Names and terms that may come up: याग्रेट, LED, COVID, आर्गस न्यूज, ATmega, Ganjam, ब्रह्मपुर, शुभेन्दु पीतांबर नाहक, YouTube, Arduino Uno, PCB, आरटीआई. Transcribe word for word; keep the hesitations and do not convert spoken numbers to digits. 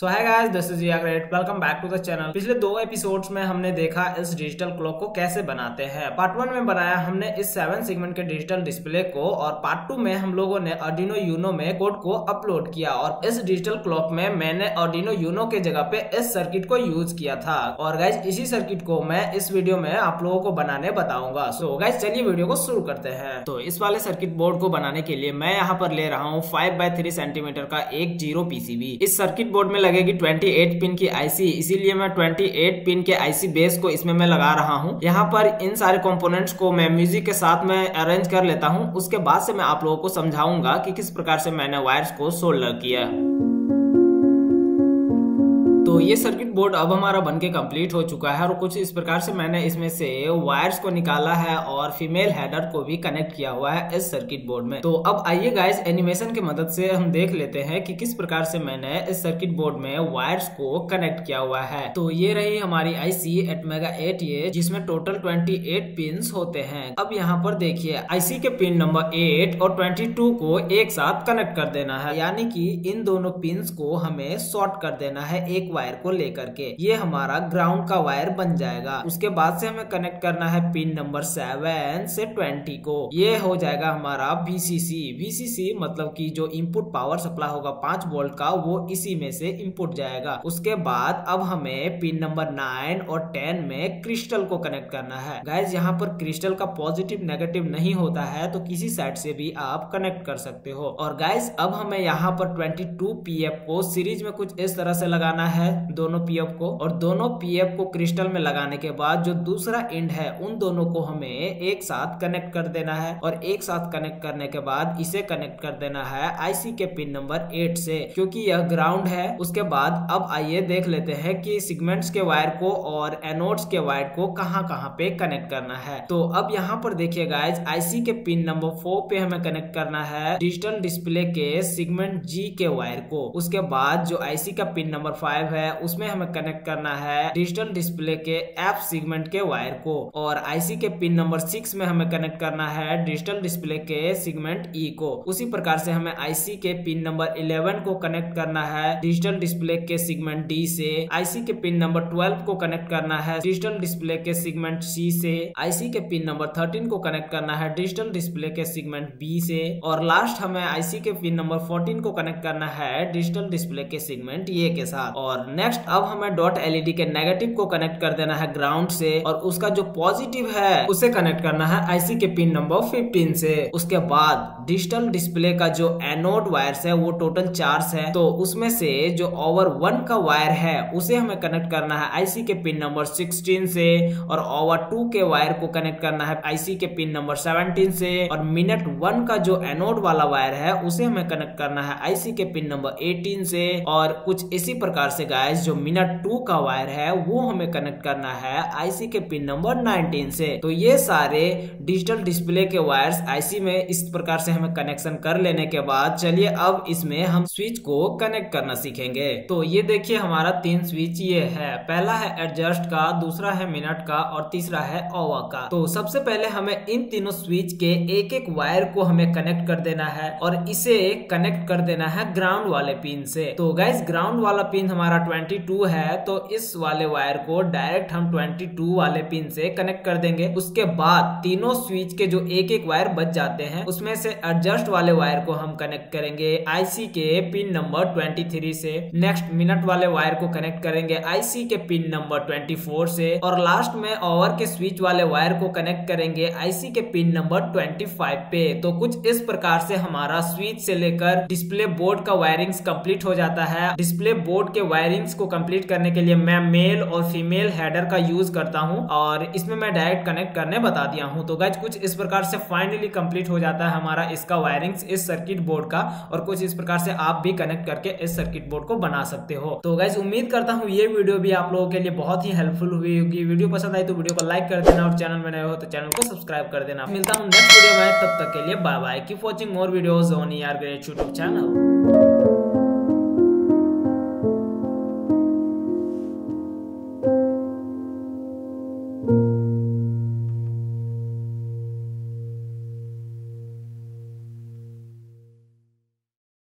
So hi guys, this is याग्रेट, welcome back to the channel. पिछले दो episodes में हमने देखा इस डिजिटल क्लॉक को कैसे बनाते हैं। पार्ट वन में बनाया हमने इस सेवन सेगमेंट के डिजिटल डिस्प्ले को, और पार्ट टू में हम लोगों ने Arduino Uno में कोड को अपलोड किया और इस डिजिटल क्लॉक में मैंने Arduino Uno के जगह पे इस सर्किट को यूज किया था। और गाइज इसी सर्किट को मैं इस वीडियो में आप लोगों को बनाने बताऊंगा। सो गाइज चलिए वीडियो को शुरू करते हैं। तो इस वाले सर्किट बोर्ड को बनाने के लिए मैं यहाँ पर ले रहा हूँ फाइव बाई थ्री सेंटीमीटर का एक जीरो पीसीबी। इस सर्किट बोर्ड में लगेगी अट्ठाईस पिन की आईसी, इसीलिए मैं अट्ठाईस पिन के आईसी बेस को इसमें मैं लगा रहा हूं। यहां पर इन सारे कंपोनेंट्स को मैं म्यूजिक के साथ में अरेंज कर लेता हूं। उसके बाद से मैं आप लोगों को समझाऊंगा कि किस प्रकार से मैंने वायर्स को सोल्डर किया। तो ये सर्किट बोर्ड अब हमारा बनके कंप्लीट हो चुका है और कुछ इस प्रकार से मैंने इसमें से वायर्स को निकाला है और फीमेल हेडर को भी कनेक्ट किया हुआ है इस सर्किट बोर्ड में। तो अब आइए गाइस एनिमेशन की मदद से हम देख लेते हैं कि किस प्रकार से मैंने इस सर्किट बोर्ड में वायर्स को कनेक्ट किया हुआ है। तो ये रही हमारी आईसी ATmega eight, ये जिसमें टोटल ट्वेंटी एट पिन होते हैं। अब यहाँ पर देखिए आईसी के पिन नंबर एट और ट्वेंटी टू को एक साथ कनेक्ट कर देना है, यानी की इन दोनों पिन को हमें शॉर्ट कर देना है एक वायर को लेकर के। ये हमारा ग्राउंड का वायर बन जाएगा। उसके बाद से हमें कनेक्ट करना है पिन नंबर सेवन से ट्वेंटी को। ये हो जाएगा हमारा वीसीसी। वीसीसी मतलब कि जो इनपुट पावर सप्लाई होगा पांच वोल्ट का, वो इसी में से इनपुट जाएगा। उसके बाद अब हमें पिन नंबर नाइन और टेन में क्रिस्टल को कनेक्ट करना है। गाइज यहाँ पर क्रिस्टल का पॉजिटिव नेगेटिव नहीं होता है, तो किसी साइड से भी आप कनेक्ट कर सकते हो। और गाइज अब हमें यहाँ पर ट्वेंटी टू पी एफ को सीरीज में कुछ इस तरह से लगाना है, दोनों पीएफ को। और दोनों पीएफ को क्रिस्टल में लगाने के बाद जो दूसरा एंड है उन दोनों को हमें एक साथ कनेक्ट कर देना है। और एक साथ कनेक्ट करने के बाद इसे कनेक्ट कर देना है आईसी के पिन नंबर एट से, क्योंकि यह ग्राउंड है। उसके बाद अब आइए देख लेते हैं कि सेगमेंट्स के वायर को और एनोड्स के वायर को कहां कहां पे कनेक्ट करना है। तो अब यहाँ पर देखिए गाइज आईसी के पिन नंबर फोर पे हमें कनेक्ट करना है डिजिटल डिस्प्ले के सेगमेंट जी के वायर को। उसके बाद जो आईसी का पिन नंबर फाइव है उसमें हमें कनेक्ट करना है डिजिटल डिस्प्ले के एफ सेगमेंट के वायर को। और आईसी के पिन नंबर सिक्स में हमें कनेक्ट करना है डिजिटल डिस्प्ले के सेगमेंट ई को। उसी प्रकार से हमें आईसी के पिन नंबर इलेवन को कनेक्ट करना है डिजिटल डिस्प्ले के सेगमेंट डी से। आईसी के पिन नंबर ट्वेल्व को कनेक्ट करना है डिजिटल डिस्प्ले के सेगमेंट सी से। आईसी के पिन नंबर थर्टीन को कनेक्ट करना है डिजिटल डिस्प्ले के सेगमेंट बी से। और लास्ट हमें आईसी के पिन नंबर फोर्टीन को कनेक्ट करना है डिजिटल डिस्प्ले के सेगमेंट ए के साथ। और नेक्स्ट अब हमें डॉट एलईडी के नेगेटिव को कनेक्ट कर देना है ग्राउंड से, और उसका जो पॉजिटिव है उसे कनेक्ट करना है आईसी के पिन नंबर फिफ्टीन से। उसके बाद डिजिटल डिस्प्ले का जो एनोड वायर्स है वो टोटल चार है, तो उसमें से जो ओवर वन का वायर है उसे हमें कनेक्ट करना है आईसी के पिन नंबर सिक्सटीन से। और ओवर टू के वायर को कनेक्ट करना है आईसी के पिन नंबर सेवनटीन से। और मिनट वन का जो एनोड वाला वायर है उसे हमें कनेक्ट करना है आईसी के पिन नंबर एटीन से। और कुछ इसी प्रकार से गाइस जो मिनट टू का वायर है वो हमें कनेक्ट करना है आईसी के पिन नंबर नाइनटीन से। तो ये सारे डिजिटल डिस्प्ले के वायर्स आईसी में इस प्रकार से हमें कनेक्शन कर लेने के बाद चलिए अब इसमें हम स्विच को कनेक्ट करना सीखेंगे। तो ये देखिए हमारा तीन स्विच ये है, पहला है एडजस्ट का, दूसरा है मिनट का और तीसरा है ओवर का। तो सबसे पहले हमें इन तीनों स्विच के एक एक वायर को हमें कनेक्ट कर देना है और इसे कनेक्ट कर देना है ग्राउंड वाले पिन से। तो गाइस ग्राउंड वाला पिन हमारा बाईस है, तो इस वाले वायर को डायरेक्ट हम बाईस वाले पिन से कनेक्ट कर देंगे। उसके बाद तीनों स्विच के जो एक एक वायर बच जाते हैं उसमें से एडजस्ट वाले वायर को हम कनेक्ट करेंगे आईसी के पिन नंबर तेईस से। नेक्स्ट मिनट वाले वायर को कनेक्ट करेंगे आईसी के पिन नंबर चौबीस से। और लास्ट में ओवर के स्विच वाले वायर को कनेक्ट करेंगे आईसी के पिन नंबर पच्चीस पे। तो कुछ इस प्रकार से हमारा स्विच से लेकर डिस्प्ले बोर्ड का वायरिंग कंप्लीट हो जाता है। डिस्प्ले बोर्ड के वायरिंग को कंप्लीट करने के लिए मैं मेल और फीमेल हेडर का यूज करता हूं, और इसमें मैं डायरेक्ट कनेक्ट करने बता दिया हूं। तो गाइस कुछ इस प्रकार से फाइनली कंप्लीट हो जाता है हमारा इसका वायरिंग्स इस सर्किट बोर्ड का। और कुछ इस प्रकार से आप भी कनेक्ट करके इस सर्किट बोर्ड को बना सकते हो। तो गाइस उम्मीद करता हूं ये वीडियो भी आप लोगों के लिए बहुत ही हेल्पफुल हुई होगी। वीडियो पसंद आई तो वीडियो को लाइक कर देना और चैनल में नए हो तो चैनल को सब्सक्राइब कर देना। मिलता हूँ नेक्स्ट वीडियो में, तब तक के लिए bye bye. Keep watching more videos on याग्रेट यूट्यूब चैनल।